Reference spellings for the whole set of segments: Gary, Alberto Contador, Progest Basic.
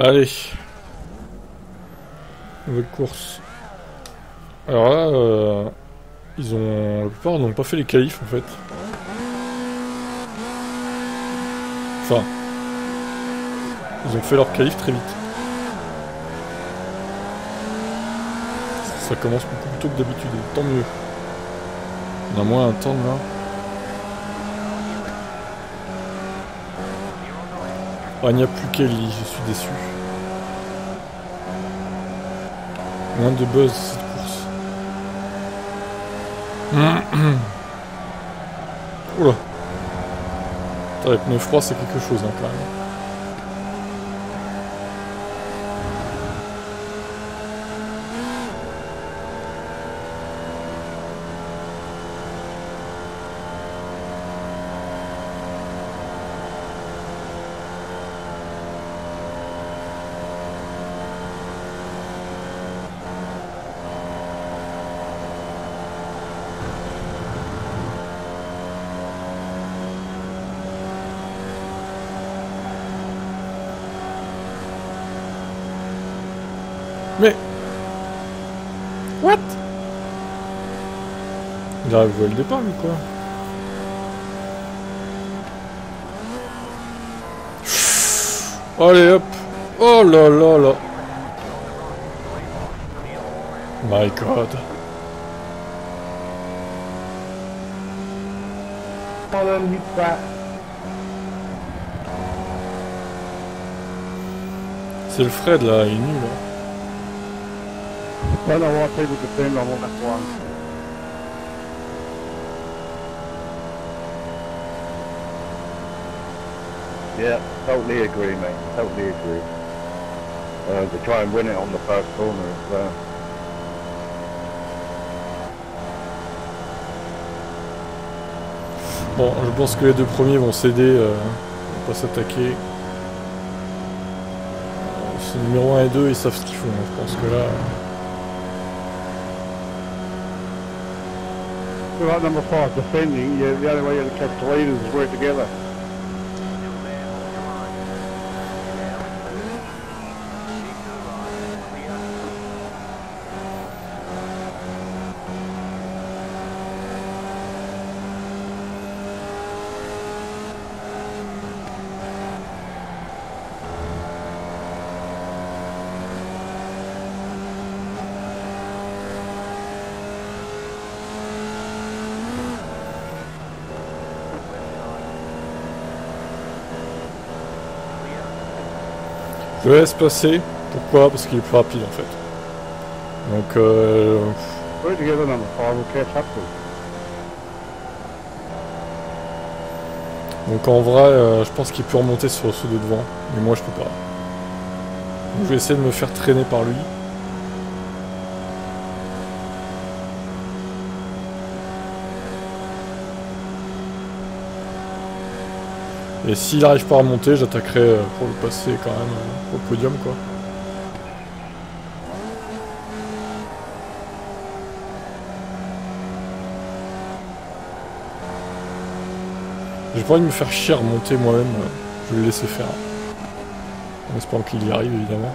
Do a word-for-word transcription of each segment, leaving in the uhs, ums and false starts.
Allez. Nouvelle course. Alors là, euh, ils ont... la plupart n'ont pas fait les qualifs en fait. Enfin, ils ont fait leur qualif très vite. Ça commence beaucoup plus tôt que d'habitude, tant mieux. On a moins à attendre là. Ah, il n'y a plus qu'Ellie, je suis déçu. Moins de buzz cette course. Oula. Attends, les pneus froids, c'est quelque chose hein, quand même. What? Il arrive où le départ ou quoi? Allez hop! Oh là là là! My God! Pardonne-lui pas! C'est le Fred là, il est nul là. Well, I want people to think I want that one. Yeah, totally agree, mate. Totally agree. Uh, to try and win it on the first corner as well. Bon, je pense que les deux premiers vont céder, euh, vont pas s'attaquer. C'est numéro un et deux, ils savent ce qu'ils font. Je pense que là. Euh... Right, number five, defending, you, the only way you'll catch the leaders is work together. Je laisse passer. Pourquoi? Parce qu'il est plus rapide en fait. Donc euh... donc en vrai, euh, je pense qu'il peut remonter sur ceux de devant. Mais moi je peux pas. Donc, je vais essayer de me faire traîner par lui. Et s'il n'arrive pas à remonter, j'attaquerai pour le passer quand même au podium quoi. J'ai pas envie de me faire chier à remonter moi-même, je vais le laisser faire. En espérant qu'il y arrive évidemment.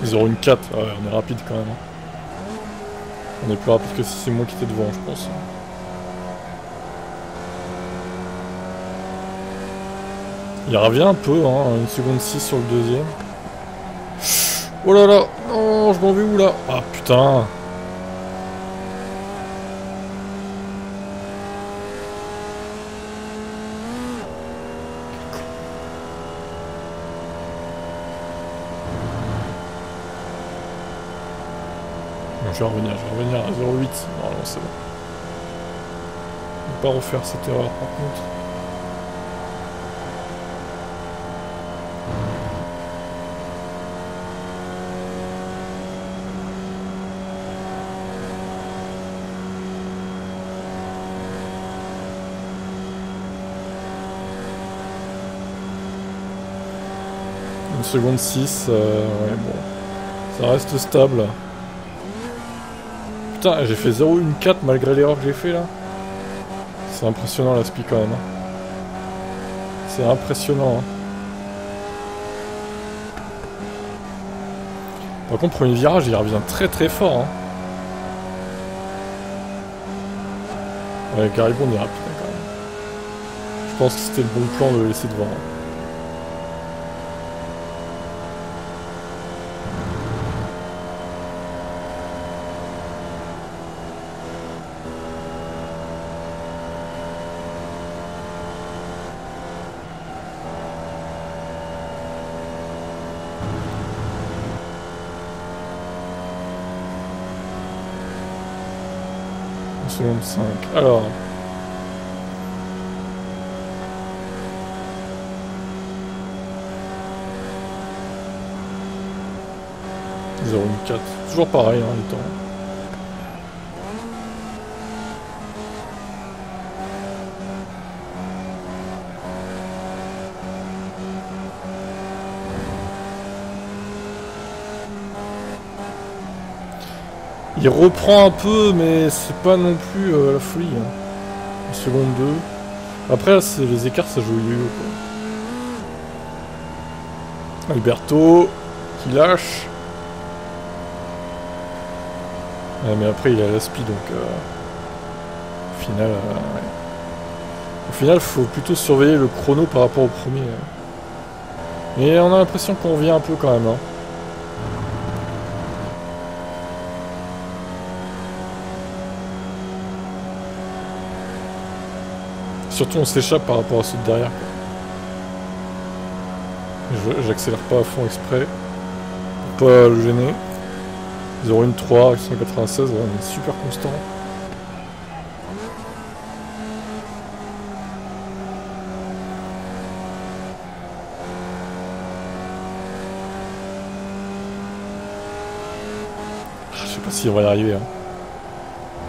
Ils auront une quatre, ouais, on est rapide quand même. On est plus rapide que si c'est moi qui étais devant, je pense. Il revient un peu, hein, une seconde six sur le deuxième. Oh là là, non, je m'en vais où là? Ah putain! Je vais revenir, je vais revenir à zéro virgule huit. Non, non, c'est bon. Ne pas refaire cette erreur par contre. Une seconde six, euh, ouais, bon. Ça reste stable. Putain, j'ai fait zéro virgule quatorze malgré l'erreur que j'ai fait là. C'est impressionnant la spi quand même. C'est impressionnant. Hein. Par contre, premier virage, il revient très très fort. Hein. Ouais, Gary, on est rapide quand même. Je pense que c'était le bon plan de le laisser devant. Hein. cinq. Alors, zéro virgule quatre, toujours pareil hein, le temps. Il reprend un peu, mais c'est pas non plus euh, la folie. Hein. Une seconde deux. Après, là, les écarts, ça joue yo-yo, quoi. Alberto, qui lâche. Ouais, mais après, il a la spi, donc... Euh, au final, euh, ouais. Au final, faut plutôt surveiller le chrono par rapport au premier. Hein. Mais on a l'impression qu'on revient un peu, quand même. Hein. Surtout on s'échappe par rapport à ceux de derrière. J'accélère pas à fond exprès. Pour pas le gêner. zéro virgule treize, cent quatre-vingt-seize, on est super constant. Je sais pas si on va y arriver. Hein.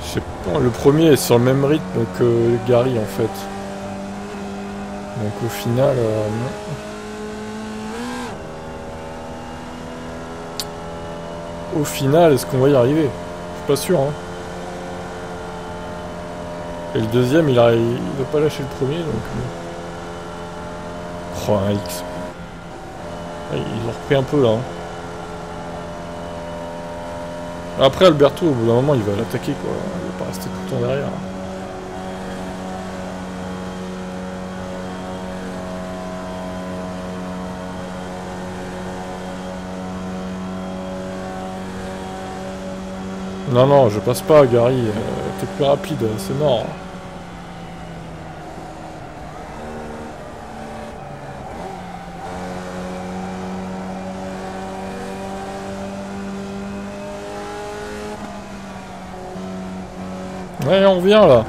Je sais pas, le premier est sur le même rythme que Gary en fait. Donc au final, euh, non. Au final, est-ce qu'on va y arriver? Je suis pas sûr. Hein. Et le deuxième, il a, il veut pas lâcher le premier, donc. Oh, un X. Ils ont repris un peu là. Hein. Après Alberto, au bout d'un moment, il va l'attaquer quoi. Il va pas rester tout le temps derrière. Hein. Non, non, je passe pas, Gary. Euh, T'es plus rapide, c'est mort. Ouais, on revient, là.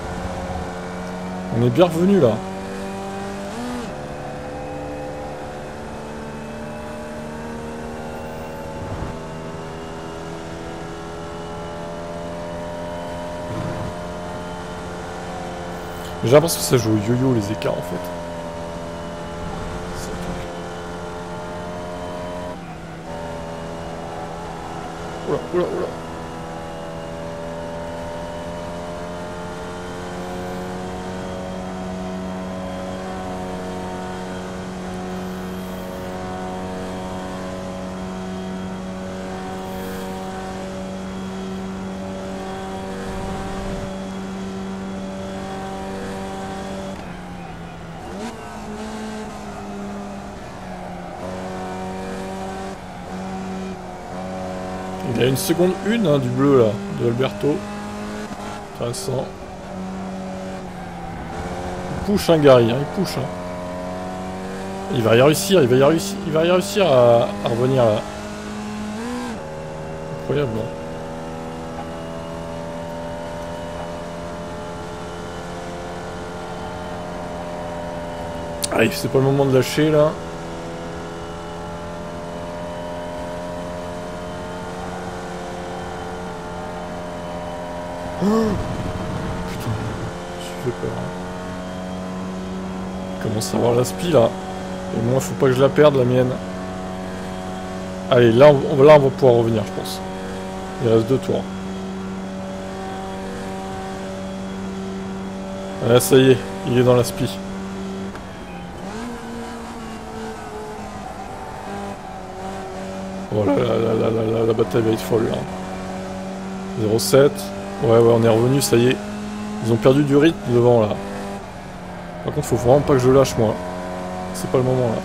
On est bien revenu, là. J'ai l'impression que ça joue au yo-yo les écarts en fait. Oula, oula, oula. Il y a une seconde une hein, du bleu là, de Alberto. Intéressant. Il push hein, Gary, hein, il push. Hein. Il va y réussir, il va y réussir, il va y réussir à, à revenir là. Incroyable. Hein. Allez, c'est pas le moment de lâcher là. Oh, putain, j'ai fait peur. Je commence à avoir la spi là. Et moi, faut pas que je la perde la mienne. Allez, là on, là, on va pouvoir revenir, je pense. Il reste deux tours. Ah, ça y est, il est dans la spi. Oh là là, là, là, là, là, la bataille va être folle là. zéro sept. Ouais, ouais, on est revenu, ça y est. Ils ont perdu du rythme devant là. Par contre, faut vraiment pas que je lâche moi. C'est pas le moment là.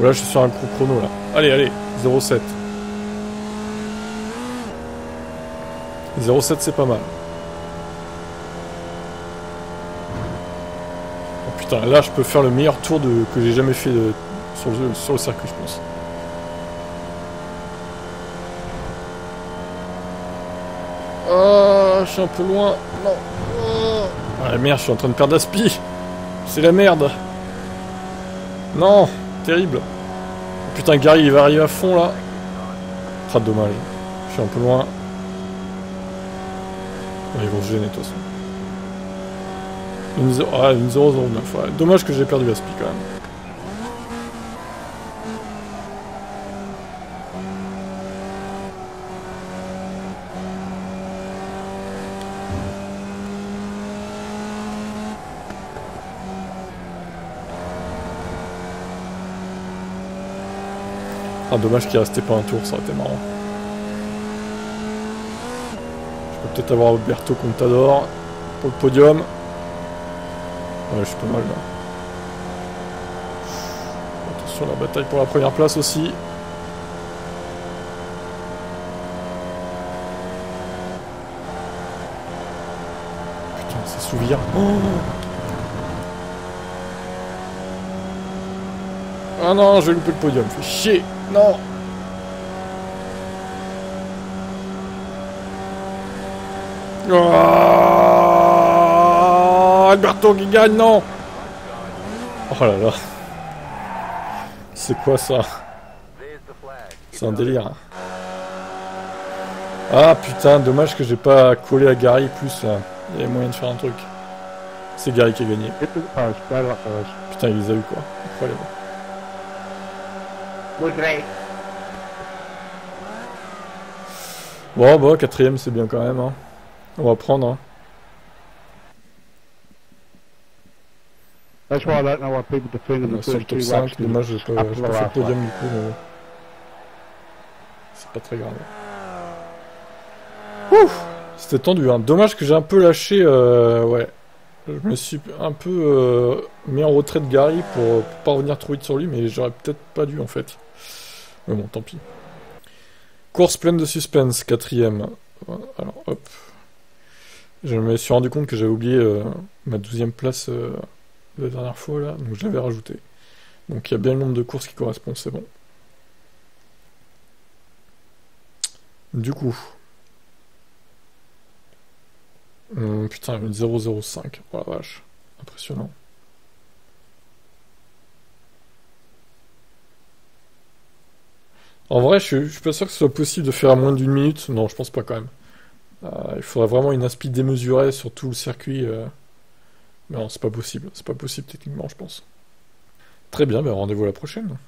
Oh là, je suis sur un coup chrono là. Allez, allez, zéro sept. zéro sept, c'est pas mal. Oh putain, là je peux faire le meilleur tour de... que j'ai jamais fait de... sur, le... sur le circuit, je pense. Oh, je suis un peu loin. Non. Oh. Ah la merde, je suis en train de perdre la spi. C'est la merde. Non, terrible. Oh, putain, Gary, il va arriver à fond là. Ah, dommage. Je suis un peu loin. Ils vont se gêner de toute façon. Une zéro... Ah, une zéro zéro neuf. Ouais. Dommage que j'ai perdu la spi quand même. Ah, dommage qu'il restait pas un tour, ça aurait été marrant. Je peux peut-être avoir Alberto Contador pour le podium. Ouais, je suis pas mal là. Attention à la bataille pour la première place aussi. Putain, ça souvient. Oh ah non, je vais louper le podium, fais chier. Non. Oh, Alberto qui gagne, non. Oh là là. C'est quoi ça? C'est un délire. Ah putain, dommage que j'ai pas collé à Gary plus là. Il y avait moyen de faire un truc. C'est Gary qui a gagné. Putain, il les a eu quoi. Incroyable. Bon bah quatrième c'est bien quand même hein. On va prendre hein. That's why I don't know why people defend in the first two laps. Dommage, j'ai pas fait le podium du coup mais... c'est pas très grave. Ouf, c'était tendu hein. Dommage que j'ai un peu lâché euh, ouais. Je me suis un peu euh, mis en retrait de Gary pour, pour pas revenir trop vite sur lui, mais j'aurais peut-être pas dû en fait. Mais bon, tant pis. Course pleine de suspense, quatrième. Alors, hop. Je me suis rendu compte que j'avais oublié euh, ma douzième place euh, la dernière fois, là, donc je l'avais rajouté. Donc il y a bien le nombre de courses qui correspond, c'est bon. Du coup... Hum, putain, une zéro zéro cinq. Oh la vache, impressionnant. En vrai, je suis, je suis pas sûr que ce soit possible de faire à moins d'une minute. Non, je pense pas quand même. Euh, il faudrait vraiment une aspi démesurée sur tout le circuit. Euh... Mais non, c'est pas possible. C'est pas possible techniquement, je pense. Très bien, ben rendez-vous à la prochaine.